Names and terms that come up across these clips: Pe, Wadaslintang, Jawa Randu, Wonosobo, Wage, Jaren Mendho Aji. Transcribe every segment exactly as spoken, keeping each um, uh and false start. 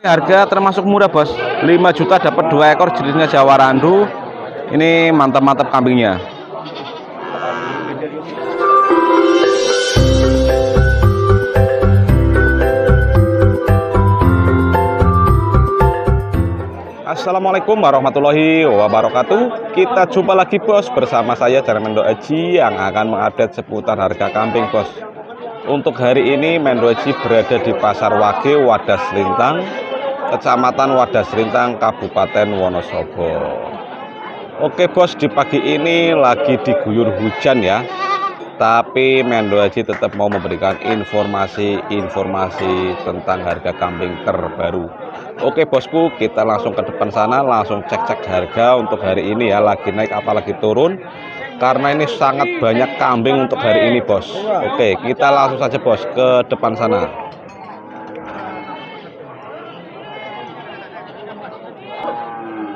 Harga termasuk murah bos, lima juta dapat dua ekor jenisnya Jawa Randu. Ini mantap-mantap kambingnya. Assalamualaikum warahmatullahi wabarakatuh. Kita jumpa lagi bos bersama saya Jaren Mendho Aji yang akan mengupdate seputar harga kambing bos. Untuk hari ini Mendho Aji berada di Pasar Wage Wadaslintang, Kecamatan Wadaslintang, Kabupaten Wonosobo. Oke bos, di pagi ini lagi diguyur hujan ya, tapi Mendho Aji tetap mau memberikan informasi-informasi tentang harga kambing terbaru. Oke bosku, kita langsung ke depan sana, langsung cek-cek harga untuk hari ini ya, lagi naik apalagi turun, karena ini sangat banyak kambing untuk hari ini bos. Oke, kita langsung saja bos ke depan sana.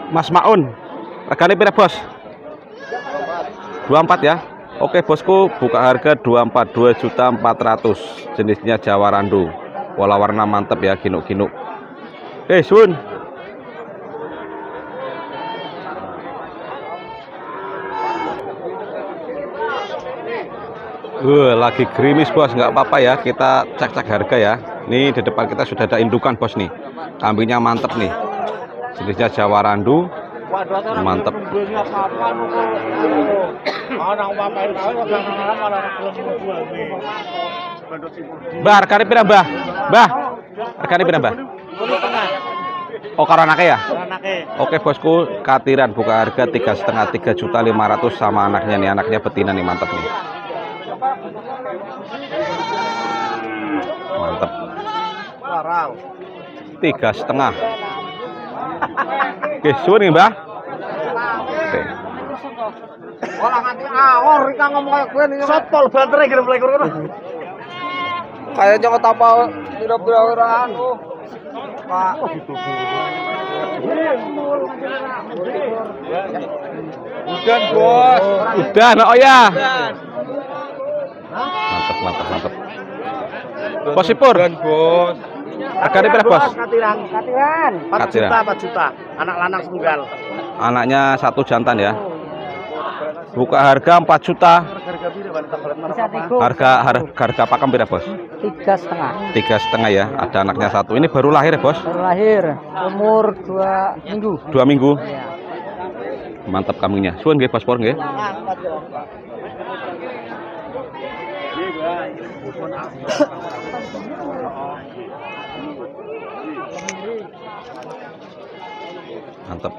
Mas Maun, regane pira bos? dua puluh empat ya. Oke bosku, buka harga dua puluh empat dua juta empat ratus, jenisnya Jawa Randu, pola warna mantep ya, ginuk-ginuk. Eh sun. Uh, lagi gerimis bos, nggak apa-apa ya, kita cek-cek harga ya. Nih di depan kita sudah ada indukan bos nih, kambingnya mantep nih. Jenisnya Jawa Randu, mantep. Mbah, harganya pira mbah? Mbah, harganya pira mbah? Oh, karo anake ya? Oke bosku, katiran buka harga tiga setengah tiga juta lima ratus sama anaknya nih, anaknya betina nih, mantep nih. Mantep. Tiga setengah. Oke, suwun nih mbah. Oke. Ora nganti aor iki ngomong kaya kowe ning sotol bantere gerem lekor kono. Kaya nyok tapa pira-pira ora anu. Pak. Udan, bos. Udan, oh ya. Mantap, mantap, mantap. Bos Sipur. Udan, bos. Harganya berapa bos? Katiran, katiran. empat juta, empat juta. Anak lanang tunggal. Anaknya satu jantan ya. Buka harga empat juta. Harga harga, harga pakem berapa bos? Tiga setengah. Tiga setengah ya. Ada anaknya satu. Ini baru lahir ya bos? Baru lahir. Umur dua minggu. Dua minggu. Mantap kambingnya. Suwun nggih bos por nggih. Mantap.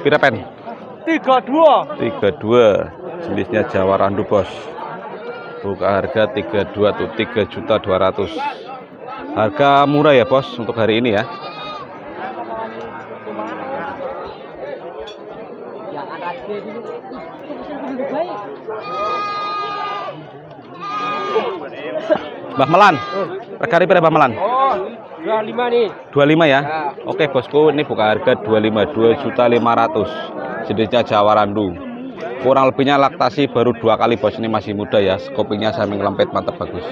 Pira pen? tiga puluh dua. Jenisnya Jawa Randu bos. Buka harga tiga puluh dua tuh, tiga juta dua ratus. Harga murah ya bos untuk hari ini ya. Mbah Melan. Regane pira Mbah Melan? Oh, dua puluh lima nih. dua puluh lima ya. Oke bosku, ini buka harga dua puluh lima dua juta lima ratus. Jenisnya Jawa Randu. Kurang lebihnya laktasi baru dua kali bos, ini masih muda ya. Skoppingnya sambil lempet, mantap bagus.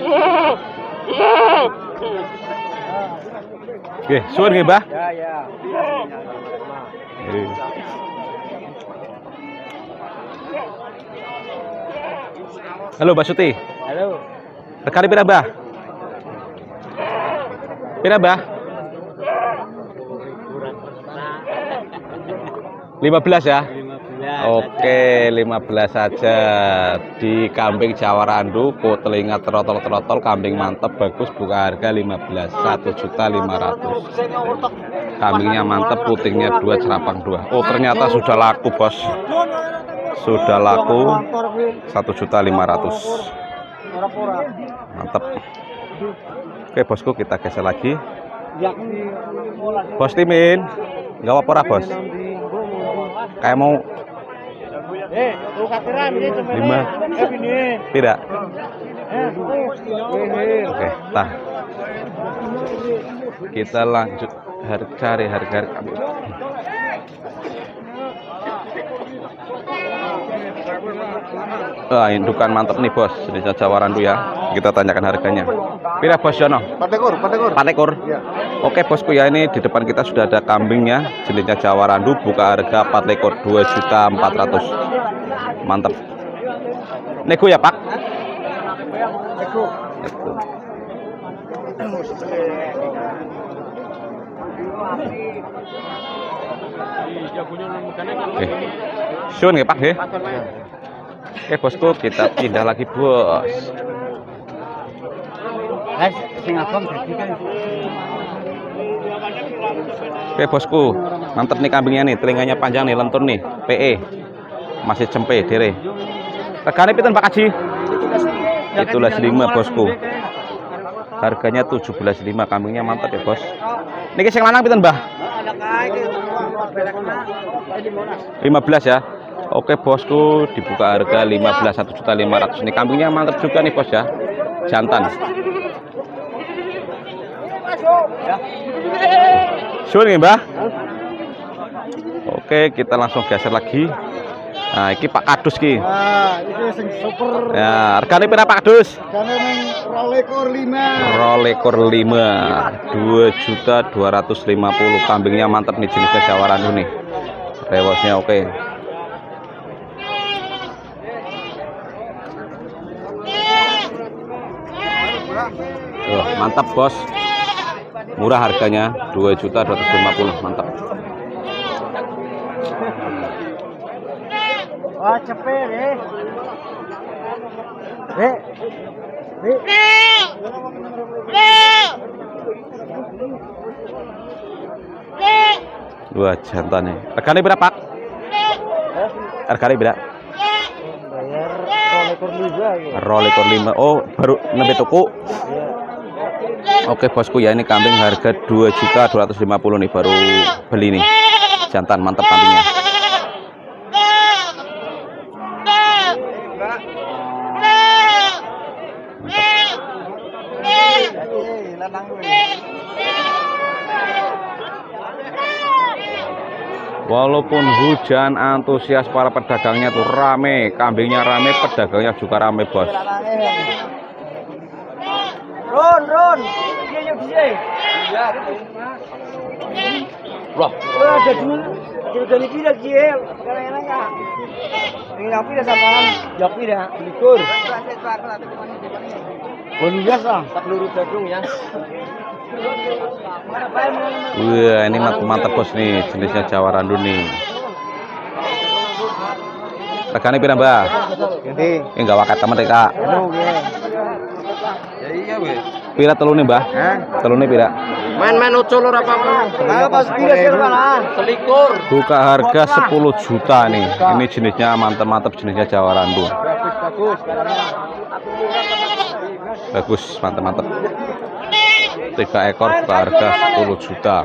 Oke, suwun nggih, Mbah. Ya, ya. Halo Mbak Suti. Halo. Rekane pira mbah? Pira mbah? lima belas ya? lima belas. Oke, lima belas saja. Di kambing Jawa Randu, ku telinga terotol-terotol, kambing mantep bagus, buka harga lima belas, satu juta lima ratus. Kambingnya mantep, putingnya dua, cerapang dua. Oh, ternyata sudah laku, bos. Sudah laku satu juta lima ratus. Mantap. Oke bosku, kita geser lagi. Bos Timin, nggak apa-apa bos. Kayak mau lima? Tidak. Oke, tah. Kita lanjut harga, cari harga kami. Ah, indukan mantap nih bos, jenisnya Jawa Randu ya. kita tanyakan harganya. Pira bos Jono? Patekur, patekur. Patekur. Ya. Oke bosku ya, ini di depan kita sudah ada kambingnya, jenisnya Jawa Randu, buka harga patekur dua juta empat ratus ribu. Mantap. Nego ya Pak? Nego. Nego. Oke. Sun ya Pak ya. Oke bosku, kita pindah lagi bos. Oke bosku, mantep nih kambingnya nih, telinganya panjang nih, lentur nih, P E masih cempe dere. Regane pinten Pak Aji? tujuh belas lima bosku. Harganya tujuh belas lima, kambingnya mantap ya bos. Niki sing lanang pinten Mbah? lima belas ya. Oke bosku, dibuka harga lima belas, satu juta lima ratus ribu. Ini kambingnya mantap juga nih bos ya, jantan. Suwun nih Mbah. Oke, kita langsung geser lagi. Nah, ini Pak Kadus ki. Nah, ini sing super. Ya, regane pira Pak Kadus? Regane ning dua juta dua ratus lima puluh ribu. Kambingnya mantap nih, jenisnya Jawa Randu nih. Rewosnya oke. Oh, mantap bos, murah harganya dua juta dua ratus lima puluh ribu, mantap. Wah cepet deh. Deh. Deh. Deh. Wah jantan nih. Harganya berapa Pak? Harganya berapa? Rolikor lima. Oh, baru nembe tuku. Oke bosku ya, ini kambing harga dua juta dua ratus lima puluh ribu nih, baru beli nih. Jantan mantap kambingnya. Walaupun hujan, antusias para pedagangnya tuh rame, kambingnya rame, pedagangnya juga rame bos. Ron, ron, dia yang bisa. Wah, ada dulu, kita dari kita J L, karena ya, ini apa ya samaan, jauh ya, likur. Bonus lah, peluru jagung ya. Wah, ini mantap bos nih, jenisnya Jawa Randu nih. Regane pira Mbak? Ganti. Enggak wakat temen Kak. Ya iya we. Pira telune Mbah? Hah? Telune pira? Main-main ucul ora apa-apa. Ayo pas pira sing kalah? Selikur. Buka harga sepuluh juta nih. Ini jenisnya mantap-mantap, jenisnya Jawa Randu. Bagus, bagus. Bagus, mantap-mantap. Tiga ekor ke harga sepuluh juta.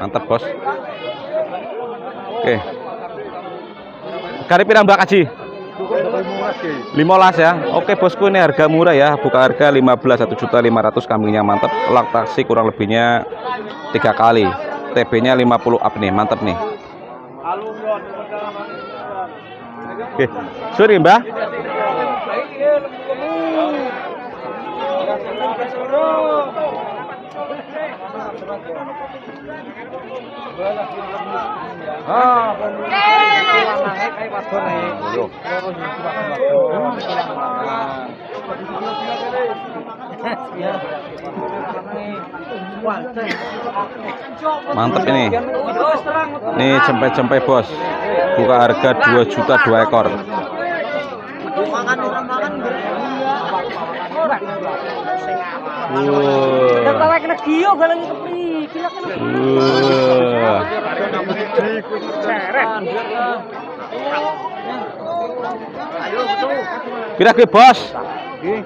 Mantap bos. Oke. Kari pirang Mbak Aji? lima belas ya. Oke bosku, ini harga murah ya, buka harga lima belas, satu juta lima ratus ribu, kambingnya mantap, laktasi kurang lebihnya tiga kali, T B-nya lima puluh up nih, mantap nih. Oke, sorry Mbak. Mantap ini. Nih cempe-cempe bos. Buka harga dua juta dua ekor. Pira kuwi bos? Nggih.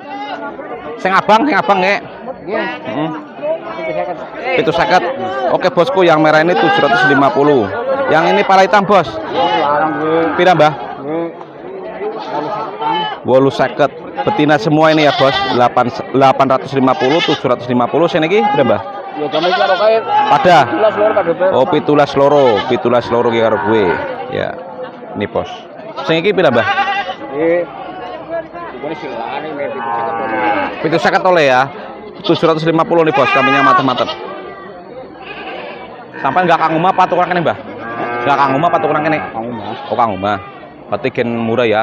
Sing abang, sing abang nggih. Nggih. Heeh. tujuh ratus lima puluh. Oke bosku, yang merah ini tujuh ratus lima puluh. Yang ini pala hitam bos. Pira Mbah? Nggih. delapan puluh. betina semua ini ya bos, delapan ratus lima puluh, tujuh ratus lima puluh seniki berapa? Ya kami karo kae. Pada. Oh, pitulas loro, pitulas loro ki karo gue. Ya. Ini bos. Sing iki pira, Mbah? Iki. Pitu sakat oleh ya. tujuh ratus lima puluh nih bos, kambingnya mantep-mantep. Sampai enggak kang omah patuk orang kene, Mbah? Enggak kang omah patuk orang kene. Kang omah. Oh, kang omah. Berarti gen murah ya.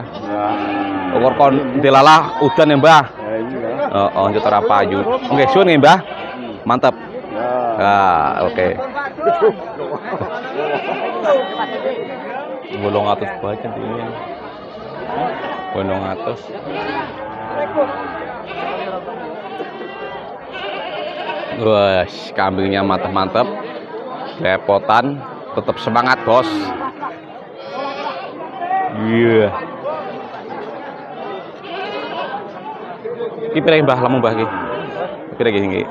Ukur kon delalah udan ya Mbah. Oh, oh juta payu. Oke, suwun nggih Mbah. Mantap. Ah, oke. Bolong atas banget ini. Bolong atas. Wah, kambingnya mantap-mantap. Lepotan, tetap semangat, Bos. Iya. Yeah. Ki pirang Mbah lamun Mbah ki? Pirang ki?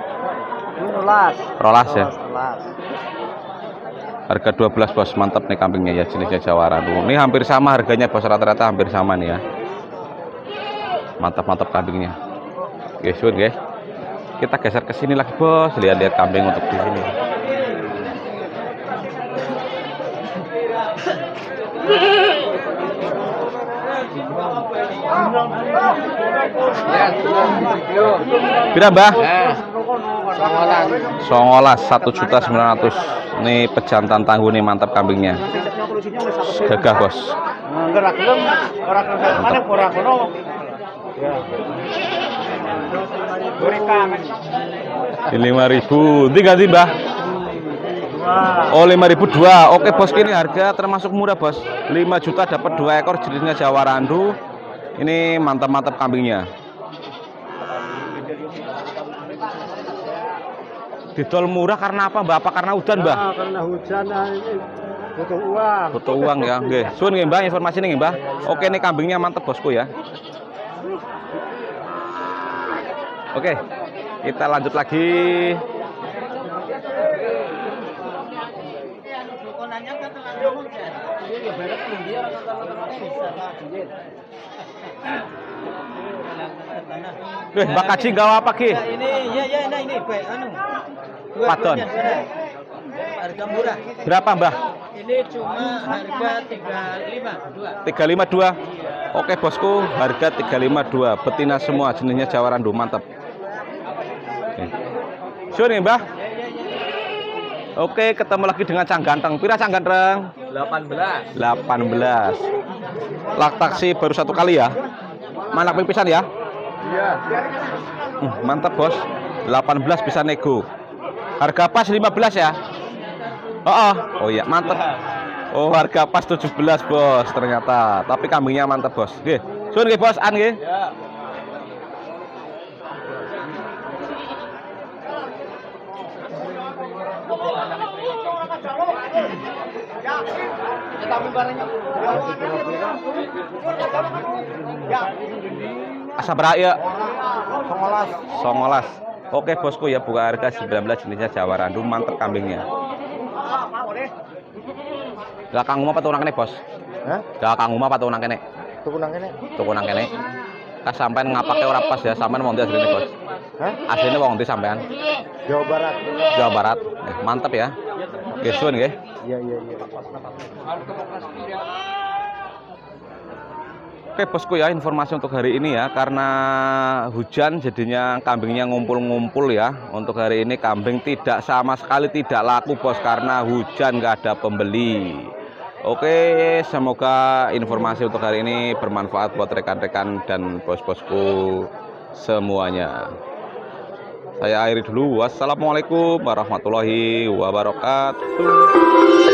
dua belas. Rolas ya. Harga dua belas bos, mantap nih kambingnya ya, jenisnya Jawa Randu. Ini hampir sama harganya bos, rata-rata hampir sama nih ya. Mantap-mantap kambingnya. Oke, suwun guys. Kita geser ke sini lagi bos, lihat-lihat kambing untuk di sini. Pira Mbah? Songolas satu juta sembilan ratus. Ini pejantan tangguh nih, mantap kambingnya. Gagah, Bos. lima ribu. Ini ganti, Mbah. Oh, lima ribu dua. Oke, Bos, ini harga termasuk murah, Bos. lima juta dapat dua ekor jenisnya Jawa Randu. Ini mantap-mantap kambingnya. Didol murah karena apa, Mbak? Apa karena hujan, Mbak? Nah, karena hujan, butuh uang. Butuh uang ya, nggih. Suwun nggih, Mbak, informasinya nggih, Mbak. Oke, ini kambingnya mantep, Bosku ya. Oke, kita lanjut lagi. Duh, Mbak Kaji gawa apa ki? Ini ya ya nah ini baik anu. Paton. Harga murah. Berapa, Mbah? Ini cuma harga tiga lima dua. tiga lima dua. Oke, Bosku, harga tiga lima dua. Betina semua jenisnya Jawa Randu, mantap. Suwun nggih, Mbah. Oke, ketemu lagi dengan Cang Ganteng. Pira Cang Ganteng? delapan belas. delapan belas. Lak taksi baru satu kali ya? Manak pisan ya? Iya. Hmm, mantap, Bos. delapan belas bisa nego. Harga pas lima belas ya? Oh, oh. Oh iya, mantap. Oh, harga pas tujuh belas, Bos, ternyata. Tapi kambingnya mantap, Bos. Nggih. Suwun nggih, Bos, an nggih. Ya. Asa berak ya. Songolas. Songolas. Oke, Bosku ya, buka harga sembilan belas jenisnya Jawa Randu, mantep kambingnya. Lah Kang Uma patu nang kene, Bos? Hah? Lah Kang Uma patu nang kene? Tuku nang kene. Tuku nang kene. Kas sampean ngapake ora pas ya, sampean wong ndi asline, Bos? Hah? Asline wong ndi sampean? Jawa Barat. Jawa Barat. Eh, mantep ya. Oke, suwun nggih. Iya, iya, iya. Oke, Bosku ya, informasi untuk hari ini ya, karena hujan jadinya kambingnya ngumpul-ngumpul ya. Untuk hari ini kambing tidak sama sekali tidak laku, Bos, karena hujan nggak ada pembeli. Oke, semoga informasi untuk hari ini bermanfaat buat rekan-rekan dan bos-bosku semuanya. Saya akhiri dulu. Wassalamualaikum warahmatullahi wabarakatuh.